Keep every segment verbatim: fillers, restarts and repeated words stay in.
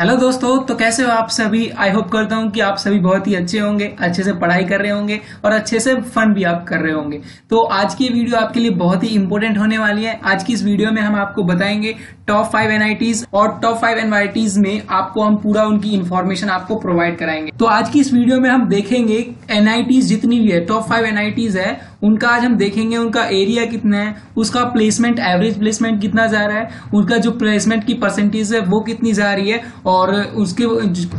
Hello दोस्तों, तो कैसे हो आप सभी। आई होप करता हूँ कि आप सभी बहुत ही अच्छे होंगे, अच्छे से पढ़ाई कर रहे होंगे और अच्छे से फन भी आप कर रहे होंगे। तो आज की वीडियो आपके लिए बहुत ही इंपॉर्टेंट होने वाली है। आज की इस वीडियो में हम आपको बताएंगे टॉप फाइव एनआईटीज और टॉप फाइव एनआईटीज में आपको हम पूरा उनकी इन्फॉर्मेशन आपको प्रोवाइड कराएंगे। तो आज की इस वीडियो में हम देखेंगे एनआईटीज जितनी भी है, टॉप फाइव एनआईटीज है, उनका आज हम देखेंगे उनका एरिया कितना है, उसका प्लेसमेंट एवरेज प्लेसमेंट कितना जा रहा है, उनका जो प्लेसमेंट की परसेंटेज है वो कितनी जा रही है और उसके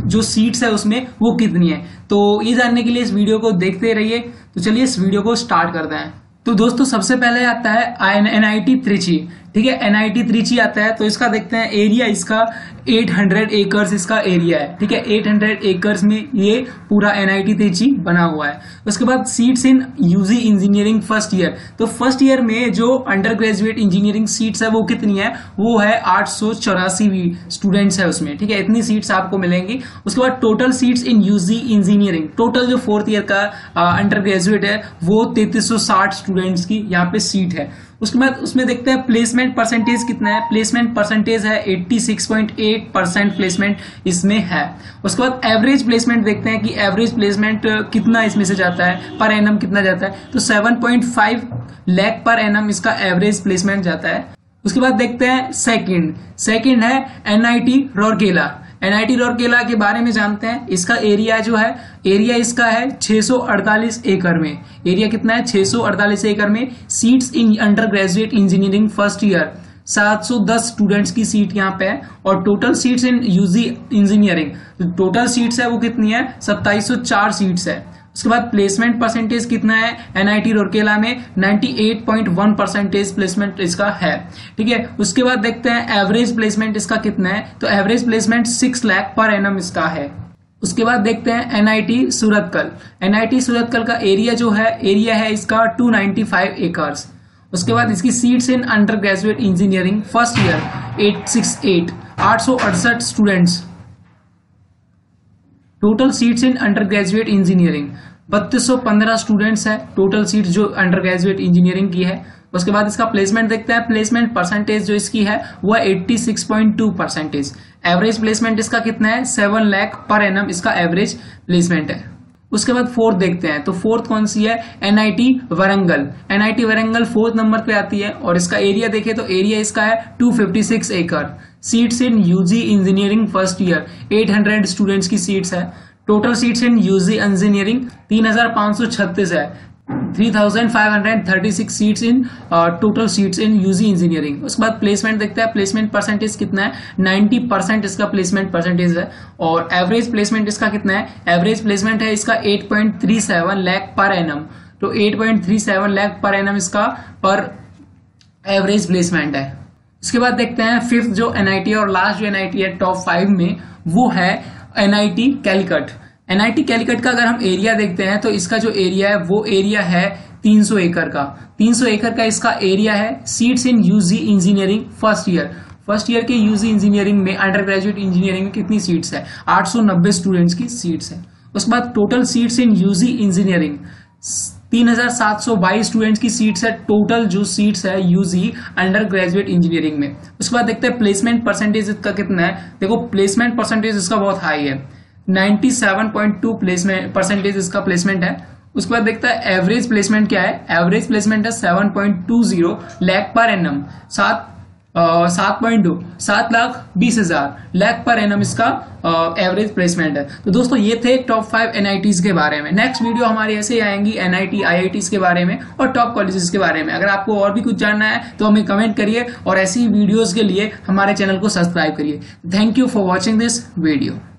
जो सीट्स है उसमें वो कितनी है। तो ये जानने के लिए इस वीडियो को देखते रहिए। तो चलिए इस वीडियो को स्टार्ट करते हैं। तो दोस्तों सबसे पहले आता है एनआईटी त्रिची, ठीक है, एनआईटी त्रिची आता है। तो इसका देखते हैं एरिया, इसका आठ सौ एकर्स इसका एरिया है, ठीक है, आठ सौ एकर्स में ये पूरा एनआईटी त्रिची बना हुआ है। उसके बाद seats in UG engineering first year, तो फर्स्ट ईयर में जो अंडर ग्रेजुएट इंजीनियरिंग सीट्स है वो कितनी है, वो है आठ सौ चौरासी स्टूडेंट्स है उसमें, ठीक है, इतनी सीट्स आपको मिलेंगी। उसके बाद total seats in UG engineering, total जो फोर्थ ईयर का अंडर ग्रेजुएट है वो तैतीस सौ साठ स्टूडेंट्स की यहाँ पे सीट है। उसके बाद उसमें देखते हैं प्लेसमेंट परसेंटेज कितना है। प्लेसमेंट परसेंटेज है छियासी पॉइंट आठ परसेंट प्लेसमेंट इसमें है। उसके बाद एवरेज प्लेसमेंट देखते हैं कि एवरेज प्लेसमेंट कितना इसमें से जाता है, पर एनम कितना जाता है, तो सात पॉइंट पाँच लाख पर एनम इसका एवरेज प्लेसमेंट जाता है। उसके बाद देखते हैं सेकंड, सेकंड है एनआईटी रूरकेला। एनआईटी रूरकेला के बारे में जानते हैं। इसका एरिया जो है, एरिया इसका है छह सौ अड़तालीस एकड़ में, एरिया कितना है छह सौ अड़तालीस एकड़ में। Seats in undergraduate engineering first year सात सौ दस स्टूडेंट्स की सीट यहाँ पे है और total seats in UG engineering, total seats है वो कितनी है, सत्ताईस सौ चार सीट्स है। उसके बाद प्लेसमेंट परसेंटेज कितना है एनआईटी रूरकेला में, अट्ठानवे पॉइंट एक परसेंटेज प्लेसमेंट इसका है, ठीक है। उसके बाद देखते हैं एवरेज प्लेसमेंट इसका कितना है, तो एवरेज प्लेसमेंट छह लाख पर एनम इसका है। उसके बाद देखते हैं एनआईटी सूरतकल। एनआईटी सूरतकल का एरिया जो है, एरिया है इसका दो सौ पचानवे एकर्स। उसके बाद इसकी seats in undergraduate engineering first year आठ सौ अड़सठ आठ सौ अड़सठ students, total seats in undergraduate engineering बत्तीस सौ पंद्रह स्टूडेंट्स है, टोटल सीट्स जो अंडर ग्रेजुएट इंजीनियरिंग की है। उसके बाद इसका प्लेसमेंट देखते हैं। प्लेसमेंट परसेंटेज जो इसकी है वह छियासी पॉइंट दो परसेंटेज। एवरेज प्लेसमेंट इसका कितना है, सेवन लाख पर एनम इसका एवरेज प्लेसमेंट है। उसके बाद फोर्थ देखते हैं, तो फोर्थ कौन सी है, NIT Warangal. NIT Warangal fourth number पे आती है और इसका एरिया देखें तो एरिया इसका है दो सौ छप्पन एकड़। Seats in UG engineering first year आठ सौ स्टूडेंट्स की सीट्स है। Total seats in UG engineering तीन हजार पाँच सौ छत्तीस है, three thousand five hundred thirty six seats in total seats in UG engineering. उसके बाद प्लेसमेंट देखते हैं। प्लेसमेंट परसेंटेज कितना है, नब्बे परसेंट इसका प्लेसमेंट परसेंटेज है और एवरेज प्लेसमेंट इसका कितना है, एवरेज प्लेसमेंट है इसका आठ पॉइंट तीन सात लाख पर एनम, तो आठ पॉइंट तीन सात लाख पर एनम इसका पर एवरेज प्लेसमेंट है। उसके बाद देखते हैं फिफ्थ जो एनआईटी और लास्ट जो एनआईटी है टॉप फाइव में, वो है एनआईटी कैलिकट। एनआईटी कैलिकट का अगर हम एरिया देखते हैं तो इसका जो एरिया है वो एरिया है तीन सौ एकड़ का, तीन सौ एकड़ का इसका एरिया है। Seats in UG engineering first year, first year के यूजी इंजीनियरिंग में अंडर ग्रेजुएट इंजीनियरिंग में कितनी सीट्स है, आठ सौ नब्बे स्टूडेंट्स की सीट्स है। उसके बाद total seats in UG engineering तीन हजार सात सौ बाईस स्टूडेंट्स की सीट्स है, टोटल जो सीट्स है यूजी अंडर ग्रेजुएट इंजीनियरिंग में। उसके बाद देखते हैं प्लेसमेंट परसेंटेज इसका कितना है। देखो प्लेसमेंट परसेंटेज इसका बहुत हाई है, सत्तानवे पॉइंट दो प्लेसमेंट परसेंटेज इसका प्लेसमेंट है। उसके बाद देखता है एवरेज प्लेसमेंट क्या है, एवरेज प्लेसमेंट है सात पॉइंट दो लाख पर एनम, सात सात पॉइंट दो सात लाख बीस हजार लाख पर एनम इसका एवरेज प्लेसमेंट है। तो दोस्तों ये थे टॉप फाइव एनआईटीज के बारे में। नेक्स्ट वीडियो हमारी ऐसे ही आएंगी एनआईटी आईआईटीज के बारे में और टॉप कॉलेजेस के बारे में। अगर आपको और भी कुछ जानना है तो हमें कमेंट करिए और ऐसी वीडियोज के लिए हमारे चैनल को सब्सक्राइब करिए। Thank you for watching this video.